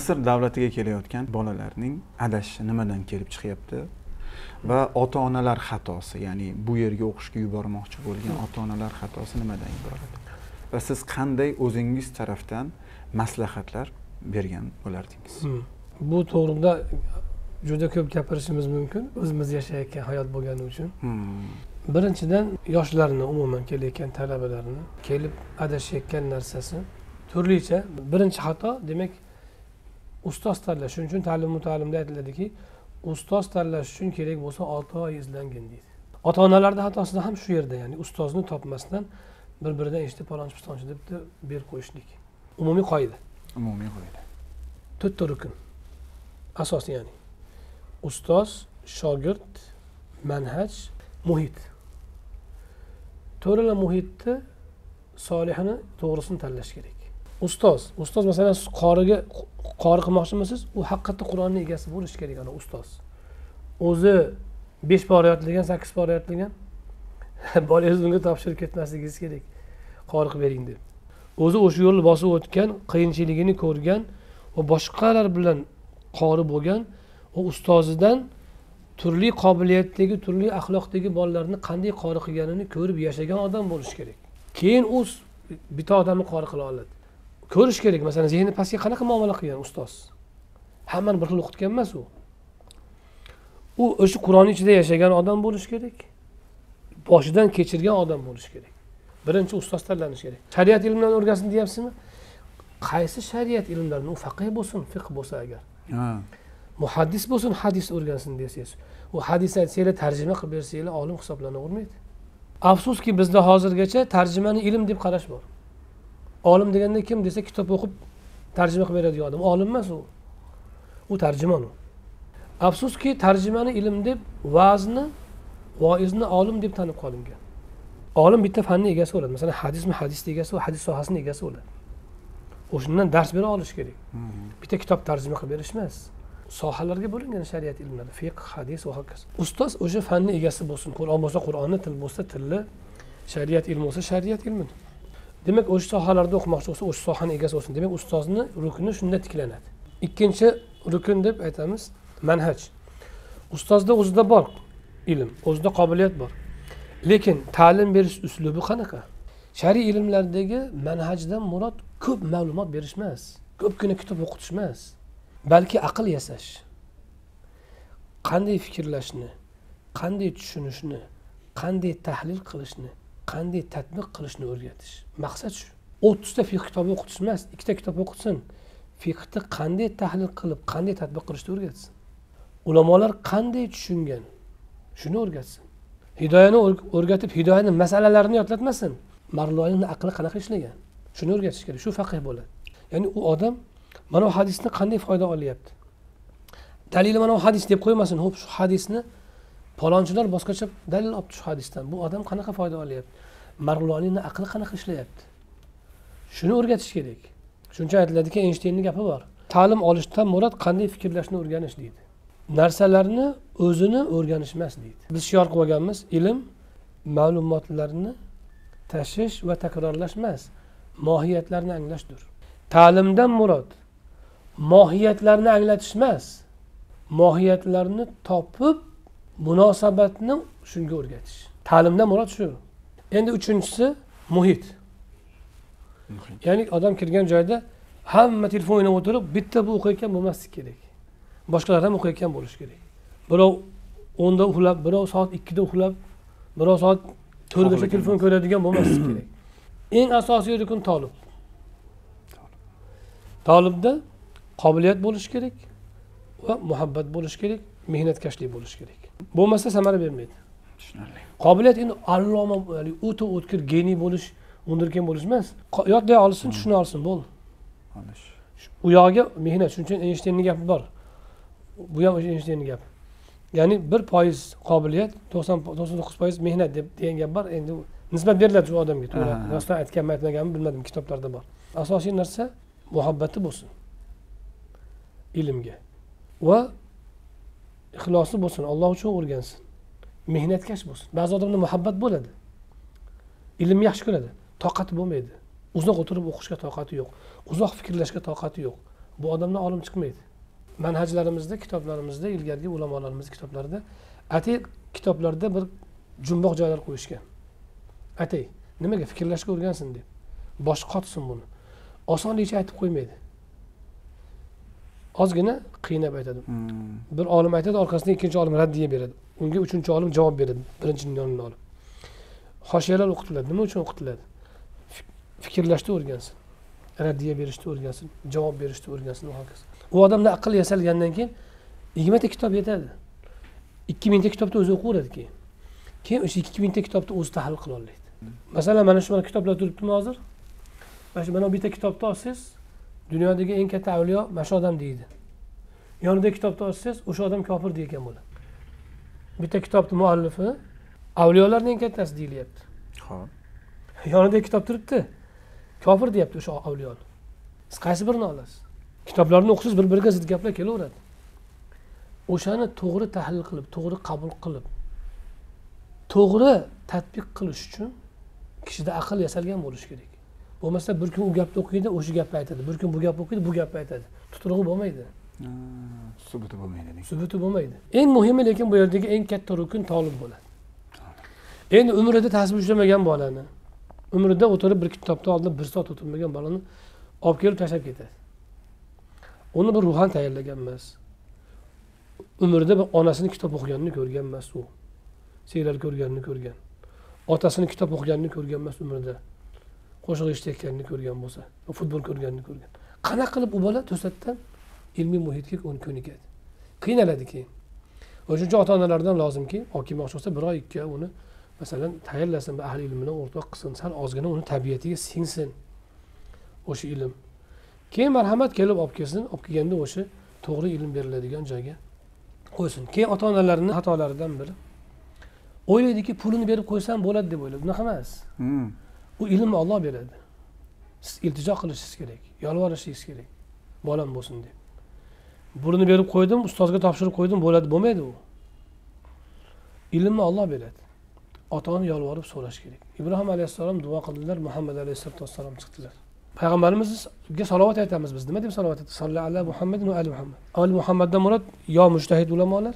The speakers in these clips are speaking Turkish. Mısır davlatiga kelayotgan bolalarning adashi nimadan kelib chiqyapti va ota-onalar xatosi, ya'ni bu yerga o'qishga yubormoqchi bo'lgan ota-onalar xatosi nimadan iborat? Va siz qanday o'zingiz tarafdan maslahatlar bergan bo'lardingiz? Bu to'g'rida juda ko'p gapirishimiz mumkin, o'zimiz yashayotgan hayot bo'lgani uchun. Birinchidan yoshlarni, umuman kelayotgan talabalarni kelib adashayotgan narsasi turlicha. Birinchi xato, demak, ustoz tanlash. Shuning uchun ta'lim-muta'limda aytiladiki, ustoz tanlash uchun kerak bo'lsa 6 oy izlangin deydi. Ota-onalarning xatosida ham shu yerda, ya'ni ustozni topmasdan bir-biridan eshitib palonchi-pistonchi deb berib qo'yishlik. Umumiy qoida. Umumiy qoida. 4 rukun. Asosiy, ya'ni ustoz, shogird, manhaj, muhit. To'g'ri muhitni, solihini, to'g'risini tanlash kerak. Ustoz masalan siz qori qilmoqchimisiz, u haqiqatda Qur'onning egasi bo'lishi kerak ana ustoz. O'zi 5 pora yodlagan, 8 pora yodlagan bolangiz unga topshirib ketmasligingiz kerak. Qori qilib bering deb. O'zi o'sha yo'lni bosib o'tgan, qiyinchiligini ko'rgan va boshqalar bilan qori bo'lgan u ustozidan turli qobiliyatdagi, turli axloqdagi bolalarni qanday qori qilganini ko'rib yashagan odam bo'lishi kerak. Keyin u bitta odamni qori qila oladi. Ko'rish kerak, masalan, zehni pastga qanaqa muomala qilgan ustoz. Hammani bir xil o'qitgan emas u. U o'sha Qur'onning ichida yashagan odam bo'lish kerak. Boshidan kechirgan odam bo'lish kerak. Birinchi ustoz tanlanish kerak. Shariat ilmlarini o'rgansin deyapsizmi? Qaysi shariat ilmlarini? U faqih bo'lsin, fiqh bo'lsa agar. Muhaddis bo'lsin, hadis o'rgansin desangiz. U hadis aytsanglar, tarjima qilib bersanglar, olim hisoblanavermaydi. Afsuski bizda hozirgacha tarjimani ilm deb qarash bor. Olim deganda kim desa kitob o'qib tarjima qilib beradigan odam. Olim emas u. U tarjimon u. Afsuski tarjimani ilm deb, voizni olim deb tanib qolingan. Olim bitta fanning egasi bo'ladi. Masalan, hadis egasi va hadis sohasining egasi bo'ladi. O'shundan dars bera olish kerak. Bitta kitob tarjima qilib berish emas. Sohalarga bo'lingan shariat ilmlari, fiqh, hadis va hokazo. Ustoz o'sha fanning egasi bo'lsin. Qur'on bo'lsa Qur'onni, til bo'lsa tilni, shariat ilmi bo'lsa shariat ilmini. Demek o'sha sohalarda o'qimoqchi bo'lsa, o'sha sohaning egasi bo'lsin. Demak, ustozni rukni shunda tiklanadi. Ikkinchi rukun deb aytamiz, manhaj. Ustozda o'zida bor ilm, o'zida qobiliyat bor. Lekin ta'lim berish uslubi qanaqa? Shariy ilmlardagi manhajdan murod ko'p ma'lumot berish emas, ko'pgina kitob o'qitish emas, balki aql yasash. Qanday fikrlashni, qanday tushunishni, qanday tahlil qilishni, qanday tatbiq qilishni o'rgatish. Maqsad shu. 30 ta fiqh kitobi o'qitish emas, 2 ta kitob o'qitsin. Fiqhni qanday tahlil qilib, qanday tatbiq qilishni o'rgatsin. Ulamolar qanday tushungan, shuni o'rgatsin. Hidoyani o'rgatib, hidoyaning masalalarini yodlatmasin. Marloyning aqli qanaqa ishlagan, shuni o'rgatish kerak. Shu faqih bo'ladi. Ya'ni u odam mana bu hadisni qanday foyda olyapti. Dalili mana bu hadis deb qo'ymasin. Xo'p, shu hadisni palonchilar boshqacha dalil olib tush hadisdan. Bu odam qanaqa foyda olyapti? Marloniyning aqli qanaqa ishlayapti? Shuni o'rgatish kerak. Shuncha aytiladiki, Einsteinning gapi bor. Ta'lim olishdan murod qanday fikrlashni o'rganish deydi. Narsalarni o'zini o'rganish emas deydi. Biz shior qilib olganmiz, ilm ma'lumotlarni tashish va takrorlash emas, mohiyatlarni anglashdir. Ta'limdan murod mohiyatlarni anglatish emas, mohiyatlarni topib munosabatni shunga o'rgatish. Ta'limdan murod shu. Endi uchinchisi muhit. Ya'ni odam kirgan joyda hamma telefon o'ynab o'tirib, bitta bu o'qiyotgan bo'lmaslik kerak. Boshqalar ham o'qiyotgan bo'lish kerak. Birov 10 da uxlab, birov soat 2 da uxlab, birov soat 4 gacha telefon ko'radigan bo'lmaslik kerak. Eng asosiy rukun talab. Talabda qobiliyat bo'lish kerak va muhabbat bo'lish kerak, mehnatkashlik bo'lish kerak. Bo'lmasa samara bermaydi. Tushunarli. Qobiliyat endi alloma, ya'ni o'ta o'tkir geniy bo'lish, undirgan bo'lish emas. Yodlay olsin, tushuna olsin, bo'ldi. Xo'sh. U yo'g'iga mehnat, shuning uchun Einsteinning gapi bor. Bu ham Einsteinning gapi. Ya'ni 1% qobiliyat, 99% mehnat deb degan gap bor. Endi nisbat beriladi shu odamga, to'g'ri. Rostdan aytganmi, aytmaganmi bilmadim, kitoblarda bor. Asosiy narsa muhabbati bo'lsin ilmga va ixlosi bo'lsin, Alloh uchun o'rgansin. Mehnatkash bo'lsin. Ba'zi odamda muhabbat bo'ladi. Ilmni yaxshi ko'radi, toqati bo'lmaydi. Uzoq o'tirib o'qishga toqati yo'q, uzoq fikrlashga toqati yo'q. bu adamdan alim çıkmaydı. Menheclerimizde, kitaplarımızda, ilgili ulamalarımız kitaplarda, ati kitaplarda bir cümbok caylar koyuşken. Ati, demek ki fikirleşik örgensin diye. Başka atsın bunu. Asan hiç ayeti koymaydı. Az yine kıyına beytedim. Bir alim ayeti de arkasında ikinci alim reddiye verirdi. Onunla üçüncü alim cevap verirdi. Birincinin yanına alim. Haşiyeler okutuladı. Ne için okutuladı? Fikirleşti örgensin. Reddiye verişti örgensin. Cevap verişti örgensin. O adam da akıl yasalgenden ki 20 kitap yeterdi. 2000 kitapta o'zi o'qiradi ki. Kim o'sha 2000 kitapta o'zi tahlil qila oladi. Mesela mana shu kitoblar turibdimi hozir? Mana shu mana bitta kitobni olsangiz, dunyodagi eng katta avliyo mana shu odam deydi. Yonidagi kitobni olsangiz, o'sha odam kofir degan bo'ladi. Bitta kitobning muallifi avliyolarning eng kattasi deyilyapti. Xo'p. Yonidagi kitob turibdi. Kofir deyapti o'sha avliyo. Siz qaysi birini olasiz? Kitaplarını okusuz birbirine zid gaplar kelaveradi. O'shani doğru tahlil qilib, doğru kabul qilib, doğru tatbiq qilish uchun kishida aql yasalgan bo'lishi kerak. Bo'lmasa bir kun u gapni o'qiydi, o'sha gapni aytadi. Bir kun bu gapni o'qiydi, bu gapni aytadi. Tuturug'i bo'lmaydi. Subuti bo'lmaydi. Subuti bo'lmaydi. Eng muhimi lekin bu yerdagi eng katta rukun ta'lim bo'ladi. Endi umrida tasbih ushlamagan bolani, umrida o'tirib bir kitobni oldida bir soat o'tirmagan bolani olib kelib tashlab ketadi. Onu bir ruhan tayyorlaganmas. Umrida bir onasini kitob o'qiganini ko'rganmas u. Siylar ko'rganini ko'rgan. Otasini kitob o'qiganini ko'rganmas umrida. Qo'shiq eshitganini ko'rgan bo'lsa, futbol ko'rganini ko'rgan. Qanaqa qilib u bola to'satdan ilmiy muhitga ko'nikadi. Qiynaladi keyin. O'sha ota-onalardan lozimki, o'qimoqchi bo'lsa, bir oy ikki uni masalan tayyorlasin, ahli ilm bilan o'rtoq qilsin, sal ozgina uni tabiatiga singsin. O'sha ilm keyin marhamat kelib olib kelsin, olib kelganda o'sha to'g'ri ilm beriladigan joyga qo'ysin. Keyin ota-onalarning xatolaridan biri o'ylaydiki, pulini berib qo'ysam bo'ladi deb o'yladi. Bunaqa emas. U ilmni Alloh beradi. Siz iltijo qilishingiz kerak, yolvorishingiz kerak, bolam bo'lsin deb. Pulini berib qo'ydim, ustozga topshirib qo'ydim, bo'ladi, bo'lmaydi u. Ilmni Alloh beradi. Ota-ona yolvorib so'rash kerak. Ibrohim alayhissalom duo qildilar, Muhammad alayhissalom chiqdilar. Peygamberimizga salavat aytamiz biz. Nima deb salavat aytamiz? Sallallohu ala Muhammadin va ali Muhammad. Ali Muhammaddan murod yo mujtahid ulamolar,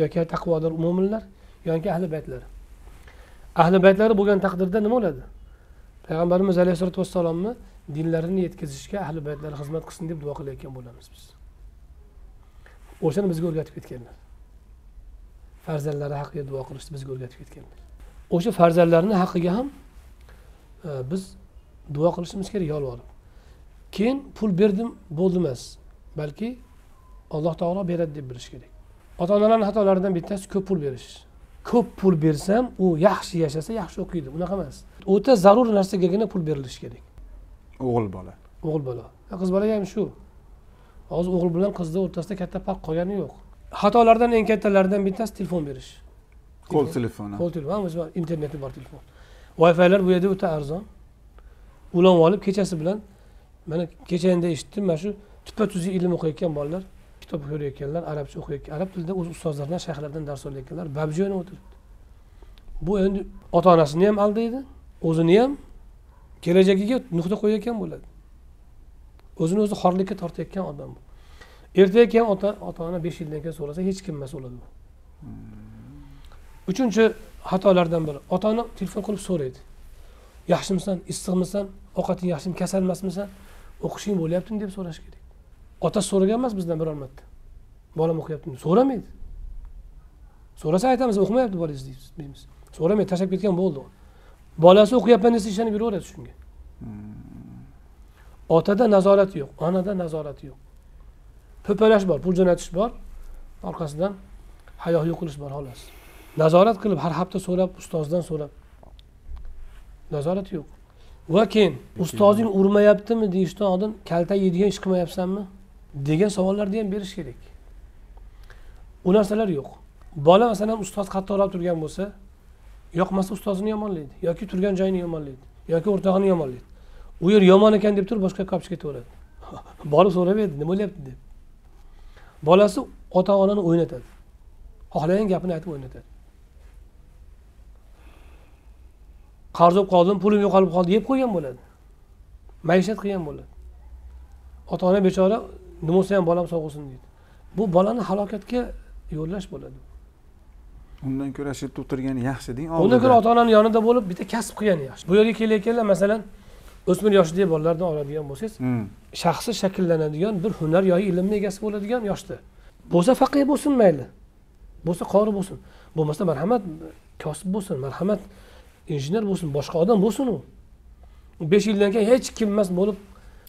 yoki taqvodor mo'minlar, yoki ahli baytlar. Ahli baytlari bo'lgan taqdirda nima bo'ladi? Peygamberimiz alayhisolatu vassalomni dinlarini yetkazishga ahli baytlar xizmat qilsin deb duo qilayotgan bo'lamiz biz. O'shani bizga o'rgatib ketganlar. Farzandlari haqqiga duo qilishni bizga o'rgatib ketganlar. O'sha farzandlarni haqqiga ham biz duo qilishimiz kerak, yolvorib. Keyin pul berdim, bo'ldi emas. Balki Alloh taolo beradi deb bilish kerak. Ota-onalarning xatolaridan bittasi ko'p pul berish. Ko'p pul bersam, u yaxshi yashasa, yaxshi o'qiydi. Unaqa emas. O'ta zarur narsagagina pul berilishi kerak. O'g'il bola. O'g'il bola. Qiz bolaga ham shu. Hozir o'g'il bilan qizni o'rtasida katta farq qolgani yo'q. Xatolardan eng kattalaridan bittasi telefon berish. Qo'l telefoni. Qo'l telefoni, interneti bor telefon. Wi-Fi'lar bu yerda o'ta arzon. Ulan olib kechasi bilan mana kechayinda eshitdim, mana shu tuppa-tuzli ilm o'qiyotgan bolalar, kitob ko'rayotganlar, arabcha o'qiyotgan, arab tilida o'z ustozlaridan, shayxlardan dars olayotganlar babji o'ynab o'tiribdi. Bu endi ota-onasini ham aldaydi, o'zini ham kelajagiga nuqta qo'yayotgan bo'ladi. O'zini o'zi xorlikka tortayotgan odam bu. Ertaga ham ota-ona 5 yildan keyin so'rasa hech kim emas bo'ladi bu. 3-chi xatolardan biri, ota-ona telefon qilib so'raydi. Yaxshimisan, issiqmisan, ovqating yaxshimi, kasalmasmisan, o'qishing bo'lyaptimi deb so'rash kerak. Ota so'ragan emas bizdan bir marta. Bolam o'qiyaptimi? So'ramaydi. So'rasa aytamiz, o'qimayapti bolangiz deymiz. So'ramaydi, tashlab ketgan bo'ldi. Bolasi o'qiyapman desa ishonib yuraveradi shunga. Otada nazorat yo'q, onada nazorat yo'q. Po'palash bor, pul jo'natish bor, orqasidan hayo yo'qilish bor xolos. Nazorat qilib, har hafta so'rab, ustozdan so'rab nazorat yo'q. Va keyin ustozing urmayaptimi deyishdan oldin kalta yeydigan ish qilmayapsanmi degan savollarni ham berish kerak. U narsalar yo'q. Bola masalan ustoz qattiqroq turgan bo'lsa, yoqmasa ustozini yomonlaydi yoki turgan joyini yomonlaydi yoki o'rtog'ini yomonlaydi. U yer yomon ekan deb turib boshqa qopib ketaveradi. Bola so'ramaydi, nima bo'lyapti deb. Bolasi ota-onani o'ynatadi. Xohlagan gapini aytib o'ynatadi. Qarz olib qoldim, pulim yo'qolib qoldi, yeb qo'ygan bo'ladi. Maishat qilgan bo'ladi. ota-ona bechora nima bo'lsa ham bolam sog' bo'lsin deydi. Bu bolani halokatga yo'llash bo'ladi. Undan ko'ra shu o'tirgani yaxshi deng. Undan ko'ra ota-onaning yanında bo'lib bitta kasb qilgani yaxshi. Bu yerga kelayotganlar masalan o'smir yoshidagi bolalardan oladigan bo'lsangiz, shaxsi shakllanadigan bir hunar yoki ilmni egasi bo'ladigan yoshda. Bo'lsa faqih bo'lsin mayli. Bo'lsa qori bo'lsin. Bo'lmasa marhamat kasb bo'lsin, marhamat injener bo'lsin, boshqa odam bo'lsin u. 5 yildan keyin hech kim emas bo'lib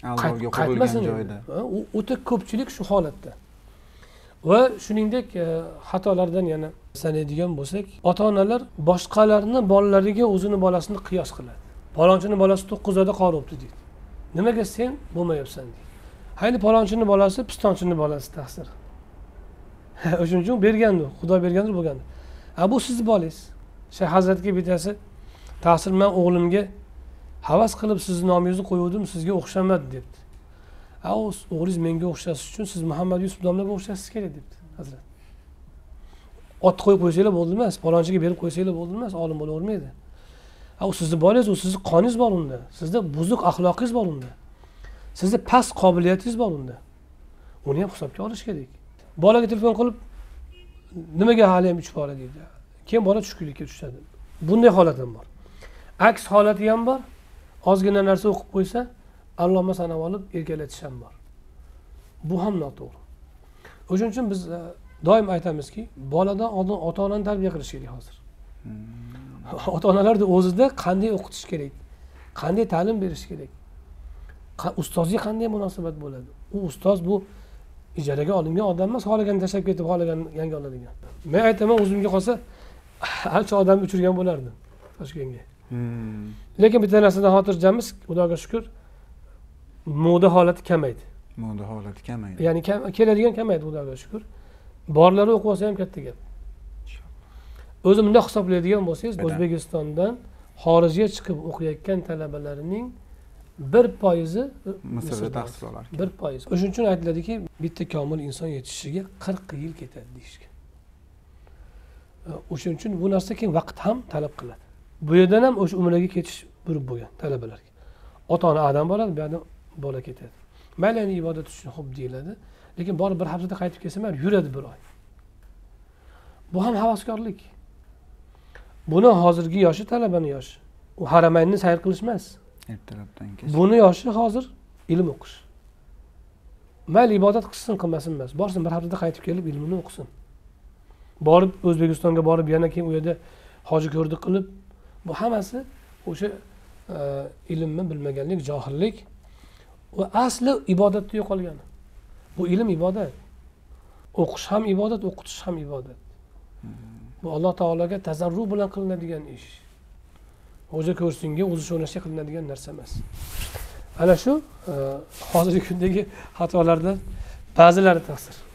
Allohga qo'yilgan joyda. U o'ta ko'pchilik shu holatda. Va shuningdek xatolardan yana sanaydigan bo'lsak, ota-onalar boshqalarni bolalariga o'zini bolasini qiyos qiladi. Palonchining bolasi 9 oyda qolibdi deydi. Nimaga sen bo'lmayapsan deydi. Hayli palonchining bolasi, pistonchining bolasi ta'sir. O'shuning uchun bergandi, Xudo bergandir bo'lgandi. Bu sizni bolangiz. Shayx hazratga bitasi ta'sir men o'g'limga havas qilib sizni nomingizni qo'yuvdim, sizga o'xshamadi debdi. O'g'lingiz menga o'xshasiz uchun siz Muhammad Yusuf domlaga o'xshasiz kerak debdi hazrat. Ot qo'yib qo'ysanglar bo'ldi emas, palonchiga berib qo'ysanglar bo'ldi emas, olim bo'la olmaydi. O sizni bolangiz, u sizni qoningiz bor unda. Sizda buzuq axloqingiz bor unda. Sizda past qobiliyatingiz bor unda. Uni ham hisobga olish kerak. Bolaga telefon qilib nimaga hali ham 3 pora deydi. Keyin bola tushkunlikka tushadi. Bunday holat ham bor. Aks holati ham bor. Ozgina narsa o'qib qo'ysa, Allohma sanab olib erkalatish ham bor. Bu ham noto'g'ri. O'shuning uchun biz doim aytamizki, boladan oldin ota-onani tarbiya qilish kerak hozir. Ota-onalarning o'zida qanday o'qitish kerak, qanday ta'lim berish kerak, ustozga qanday munosabat bo'ladi. U ustoz bu ijaraga olingan odam emas, xohlaganini tashlab ketib, xohlaganini yangi oladigan. Men aytaman, o'zimga qolsa ancha odamni uchirgan bo'lardim Toshkentga. Lekin bitta narsadan xotirjamiz, Xudoga shukr, moda holati kamaydi. Moda holati kamaydi. Ya'ni keladigan kamaydi, Xudoga shukr. Borlari o'qib olsa ham katta gap. O'zim bunday hisoblaydigan bo'lsangiz, O'zbekistondan xorijga chiqib o'qiyotgan talabalarning 1% Misrda tahsil olar ekan. 1%. O'shuning uchun aytiladiki, bitta komil inson yetishishiga 40 yil ketadi deyishgan. O'shuning uchun bu narsa keyin vaqt ham talab qiladi. Bu yerdan ham o'sha umraga ketish burib bo'lgan talabalarga. Ota-ona adam bo'ladi, bu yerdan bola ketadi. Mayli endi ibodat uchun xo'p deyiladi, lekin borib bir haftada qaytib kelsa ham yuradi bir oy. Bu ham havaskorlik. Buni hozirgi yoshi talabaning yoshi. U haramaynni sayr qilish emas. Ertalabdan kecha. Buni yoshi hozir ilm o'qish. Mayli ibodat qilsin qilmasin emas, borsin bir haftada qaytib kelib ilmini o'qisin. Borib O'zbekistonga borib yana keyin u yerda hoji ko'rdik qilib bu hammasi o'sha ilmni bilmaganlik, johillik va asli ibodatda yo'qolgani. Bu ilm ibodat. O'qish ham ibodat, o'qitish ham ibodat. Bu Alloh taologa tazarru bilan qilinadigan ish. Hoja ko'rsinga, o'zi sho'nashga qilinadigan narsa emas. Ana shu hozirgi kundagi xatolardan ba'zilari ta'sir.